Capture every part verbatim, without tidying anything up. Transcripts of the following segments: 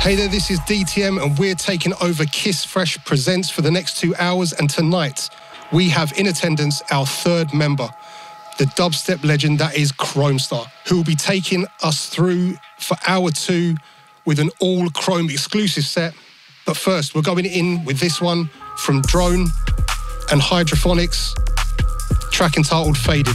Hey there, this is D T M and we're taking over KISS Fresh Presents for the next two hours, and tonight we have in attendance our third member, the dubstep legend that is Kromestar, who will be taking us through for hour two with an all Chrome exclusive set. But first, we're going in with this one from Drone and Hydrophonics, track entitled Faded.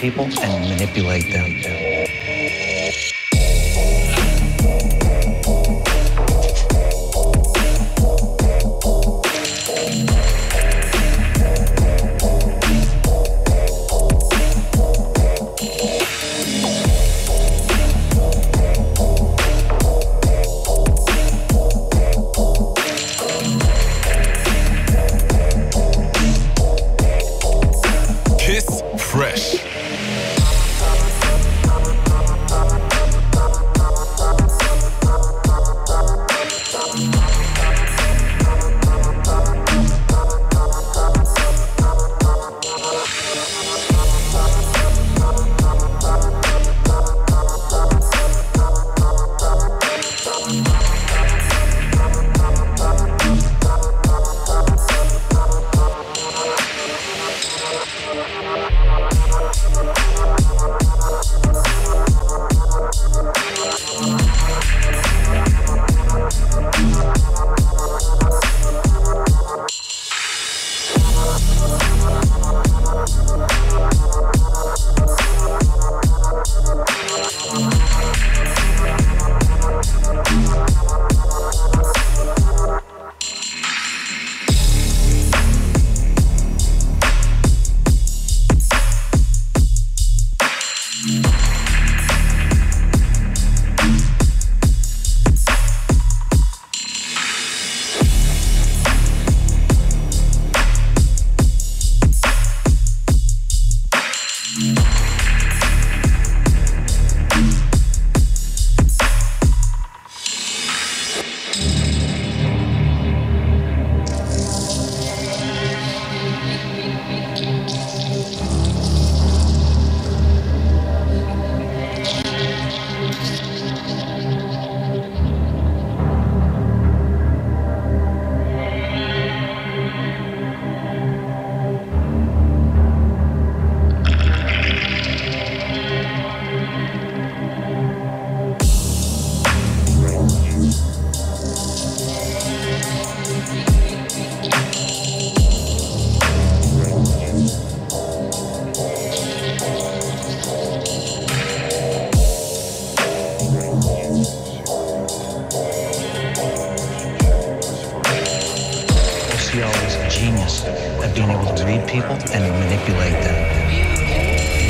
People and manipulate them. It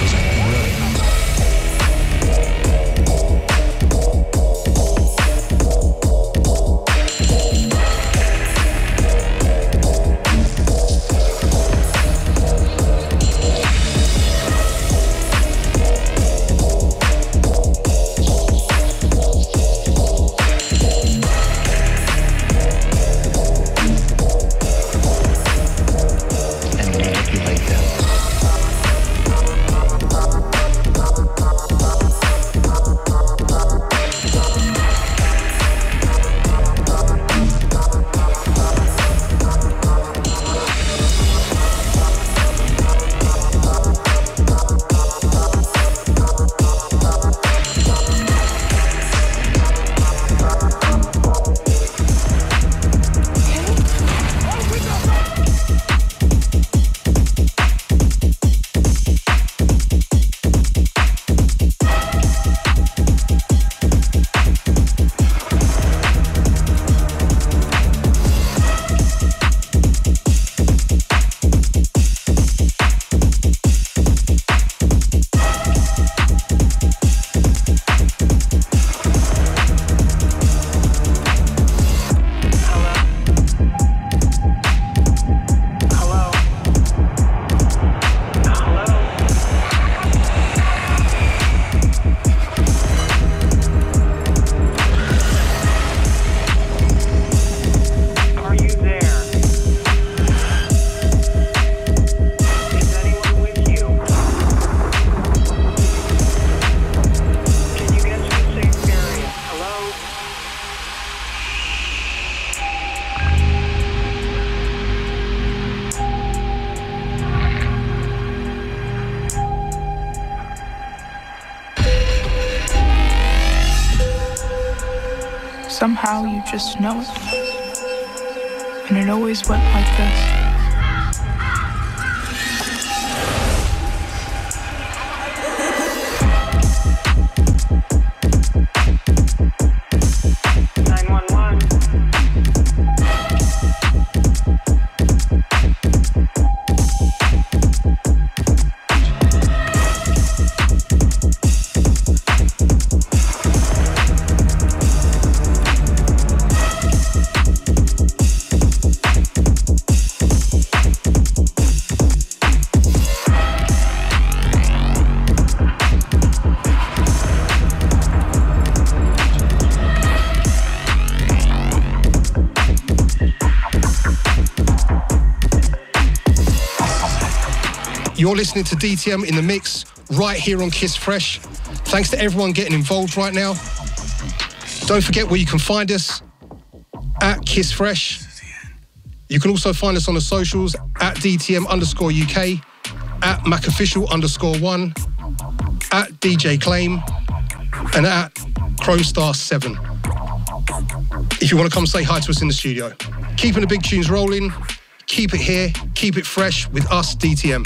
was brilliant. Somehow you just know it. And it always went like this. You're listening to D T M in the mix right here on KISS Fresh. Thanks to everyone getting involved right now. Don't forget where you can find us, at KISS Fresh. You can also find us on the socials, at DTM underscore UK, at Mac Official underscore one, at D J Claim, and at Kromestar seven. If you want to come say hi to us in the studio. Keeping the big tunes rolling. Keep it here, keep it fresh with us, D T M.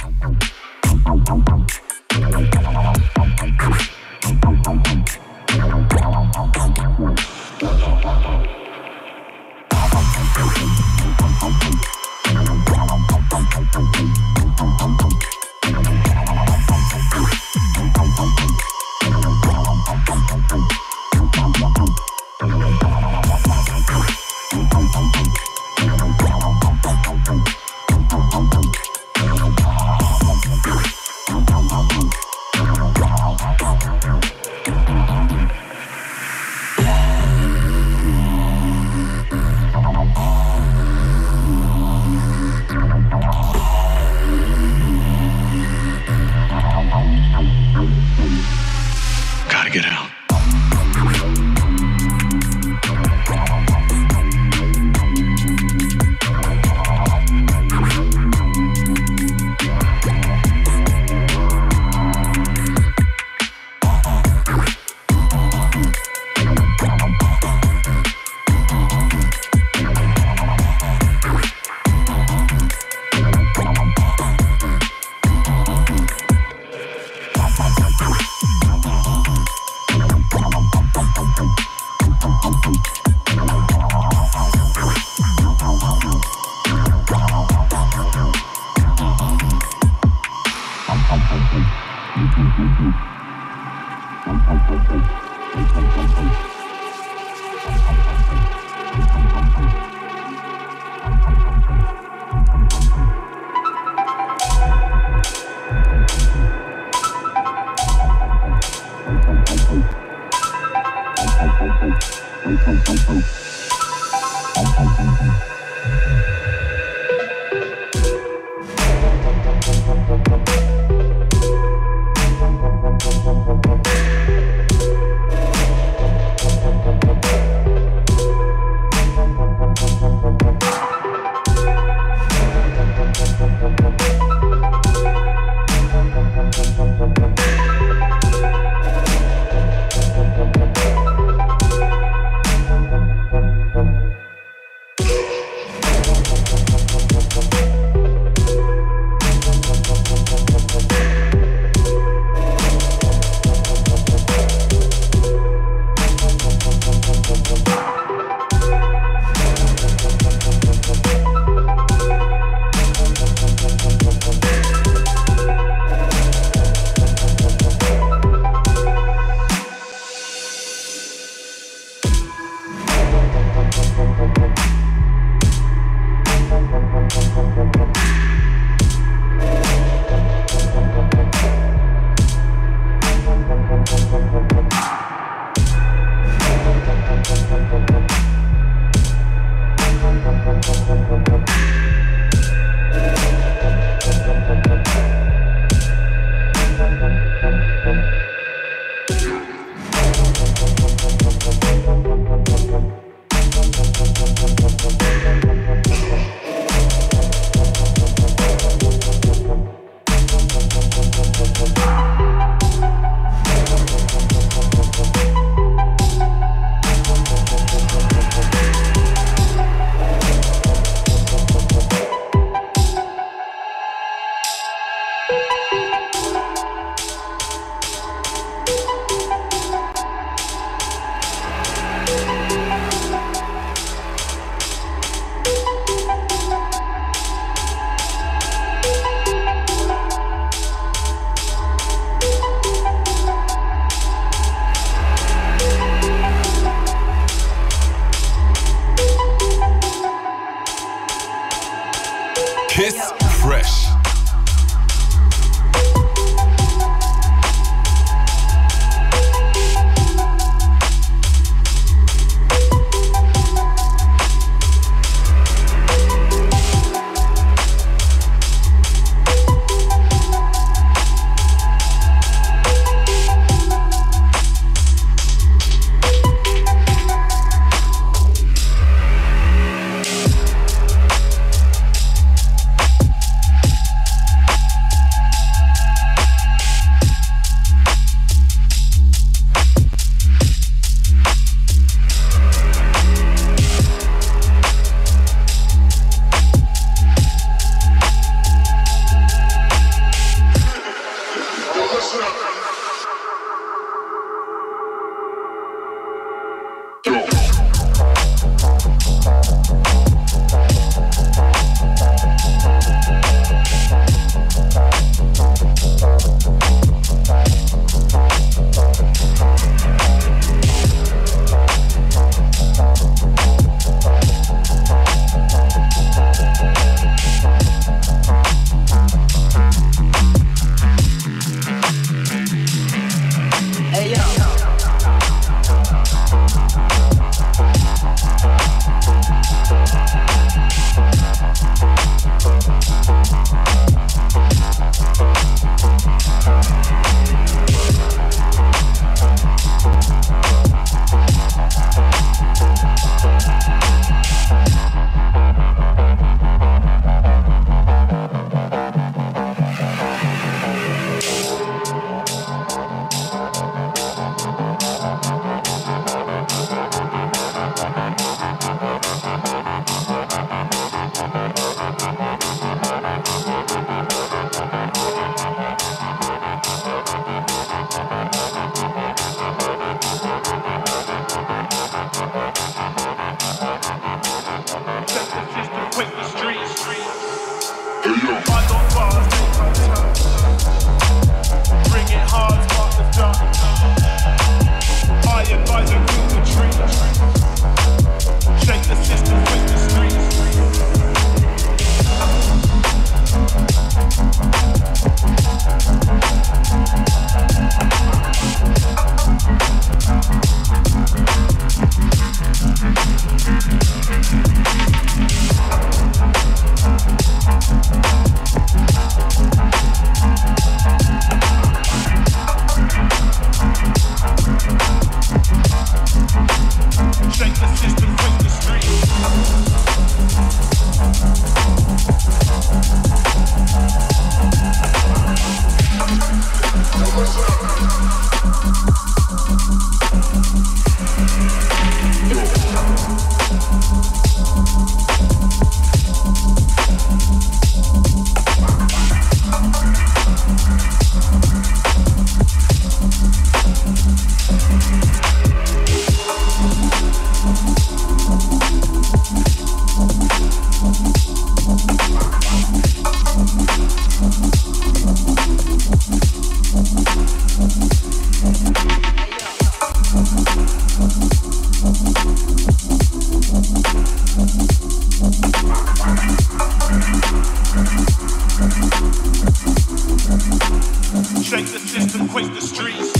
is the streets.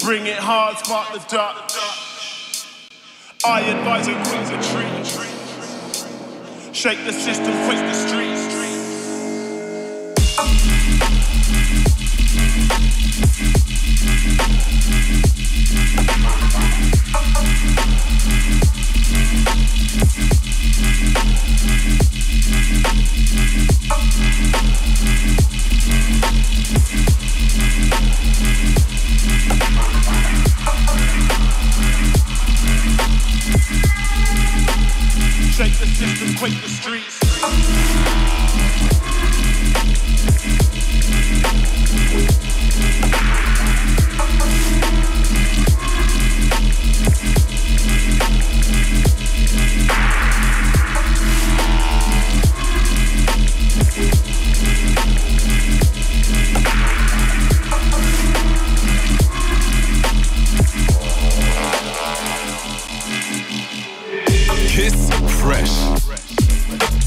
Bring it hard, spark the duck. I advise a queen's a tree. Shake the system, quit the streets. Shake the system, quake the streets. KISS Fresh.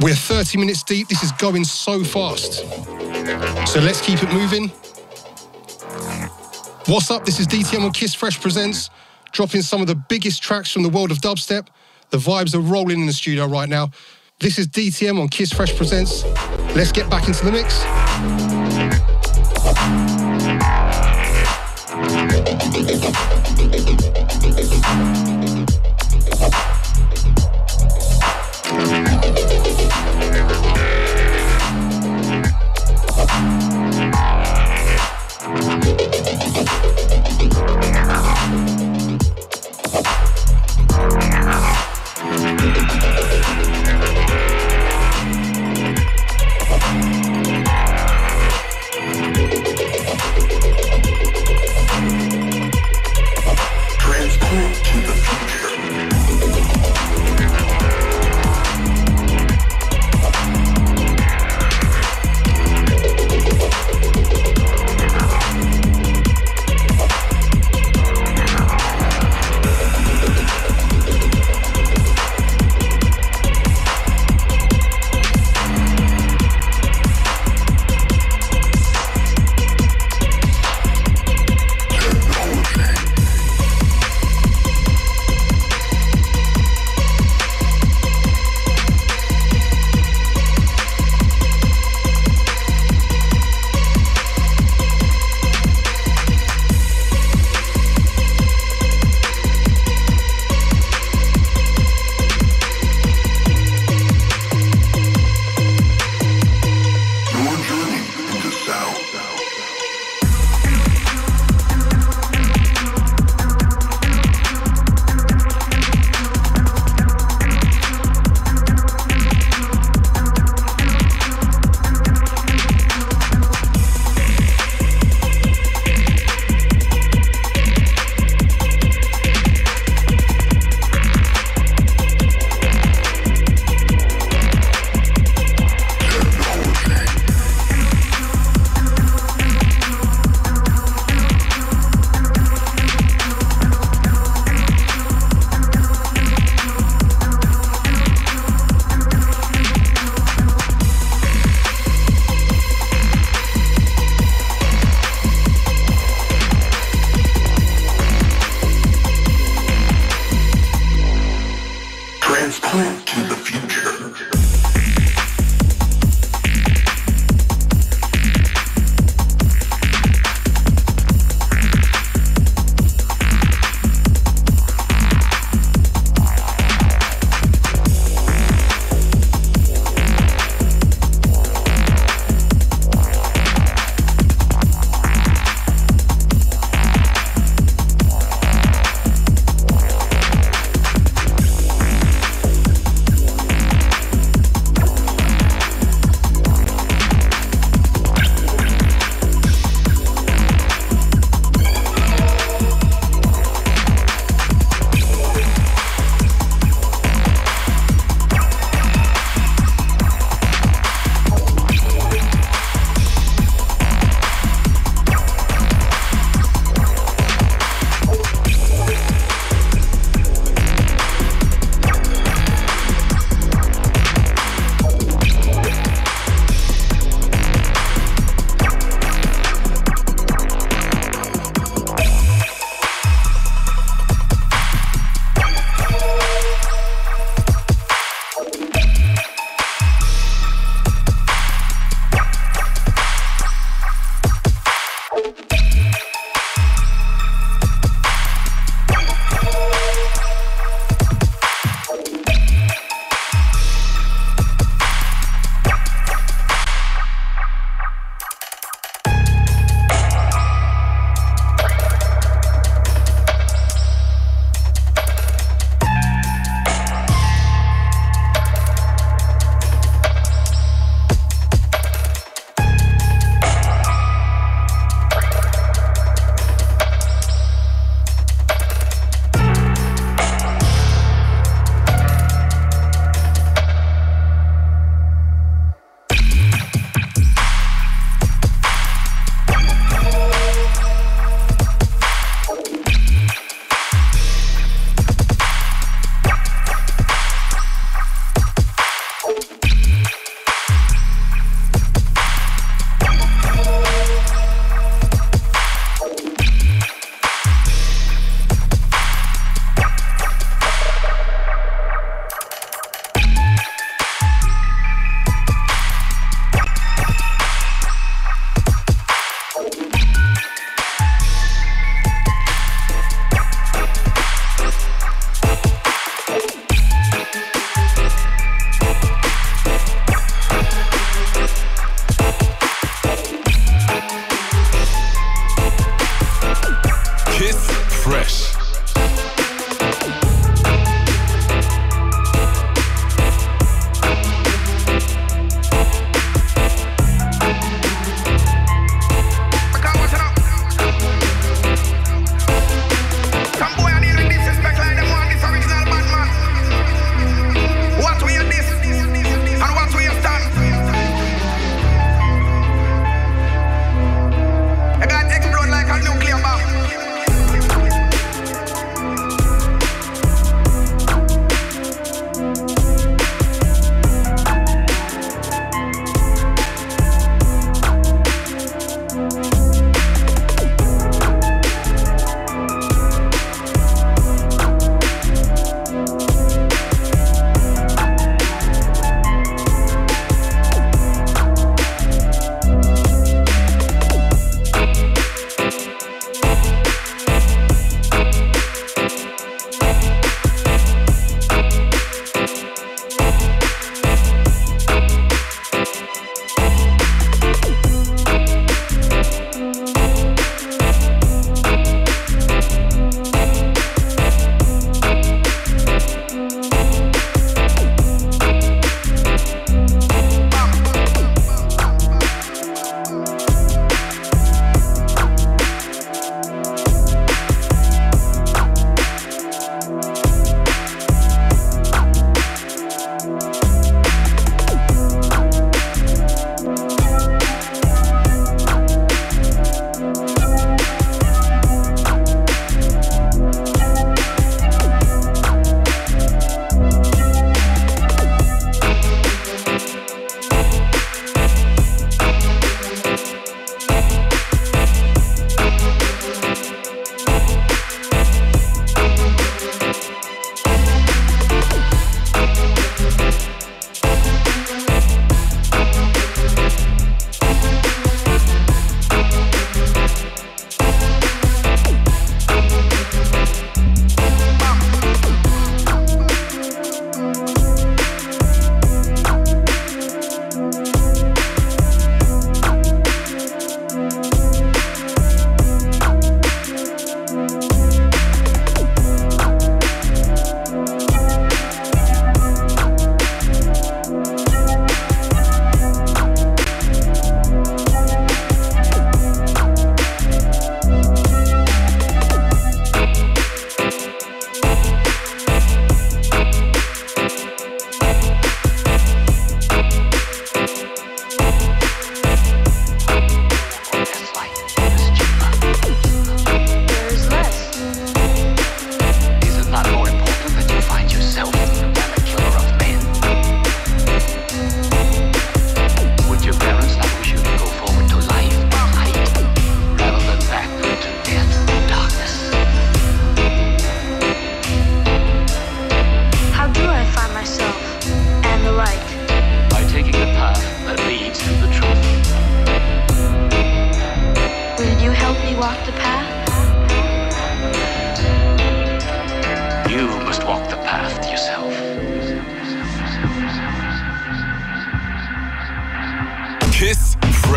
We're thirty minutes deep. This is going so fast. So let's keep it moving. What's up? This is D T M on KISS Fresh Presents, dropping some of the biggest tracks from the world of dubstep. The vibes are rolling in the studio right now. This is D T M on KISS Fresh Presents. Let's get back into the mix.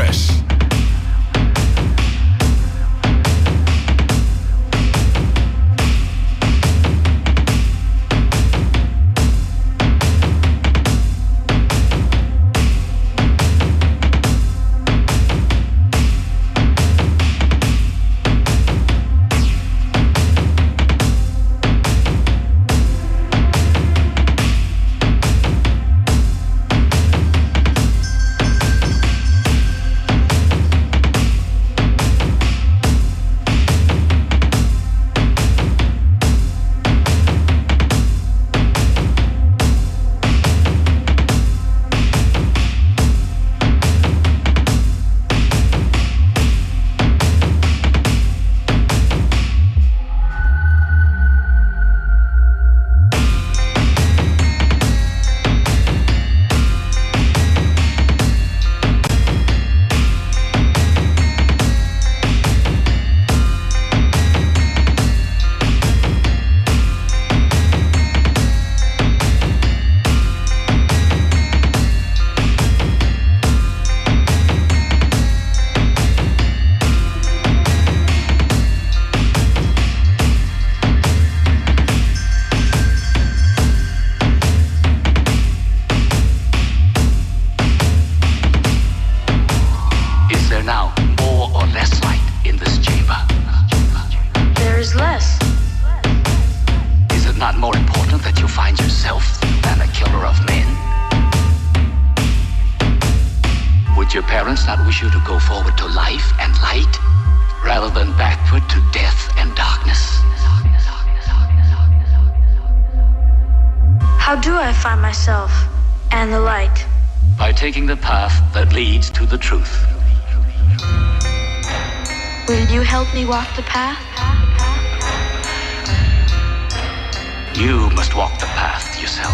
Fresh. Walk the path? You must walk the path yourself.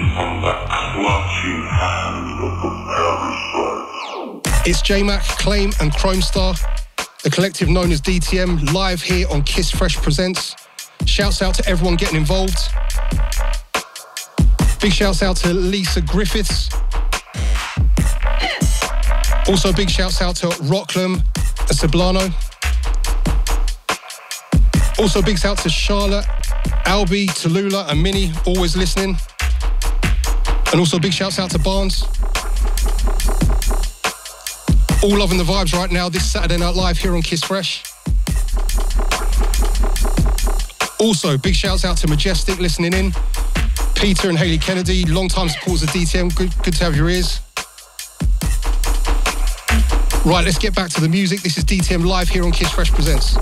on the clutching hand of the parasite. It's J-Mac, Claim and Kromestar, the collective known as D T M, live here on KISS Fresh Presents. Shouts out to everyone getting involved. Big shouts out to Lisa Griffiths. Also big shouts out to Rocklam and Soblano. Also big shouts to Charlotte, Albie, Tallulah and Minnie, always listening. And also big shouts out to Barnes. All loving the vibes right now this Saturday Night Live here on KISS Fresh. Also big shouts out to Majestic listening in. Peter and Haley Kennedy, long time supporters of D T M, good, good to have your ears. Right, let's get back to the music. This is D T M live here on KISS Fresh Presents.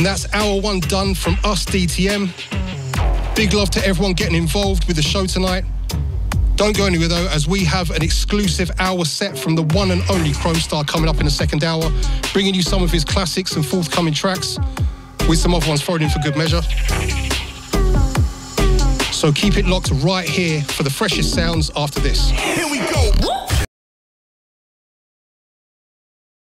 And that's hour one done from us, D T M. Big love to everyone getting involved with the show tonight. Don't go anywhere though, as we have an exclusive hour set from the one and only Kromestar coming up in the second hour, bringing you some of his classics and forthcoming tracks, with some other ones thrown in for good measure. So keep it locked right here for the freshest sounds after this. Here we go.